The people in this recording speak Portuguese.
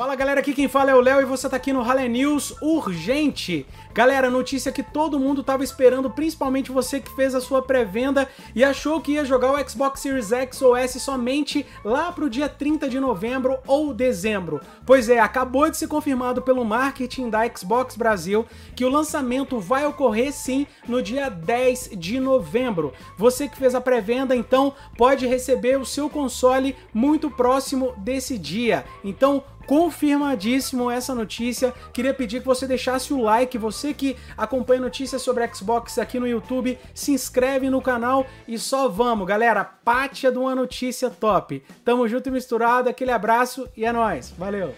Fala galera, aqui quem fala é o Léo e você tá aqui no Ralé News Urgente. Galera, notícia que todo mundo tava esperando, principalmente você que fez a sua pré-venda e achou que ia jogar o Xbox Series X ou S somente lá pro dia 30 de novembro ou dezembro. Pois é, acabou de ser confirmado pelo marketing da Xbox Brasil que o lançamento vai ocorrer sim no dia 10 de novembro. Você que fez a pré-venda, então, pode receber o seu console muito próximo desse dia. Então, confirmadíssimo essa notícia, queria pedir que você deixasse o like, você que acompanha notícias sobre Xbox aqui no YouTube, se inscreve no canal e só vamos, galera, pátia de uma notícia top. Tamo junto e misturado, aquele abraço e é nóis, valeu!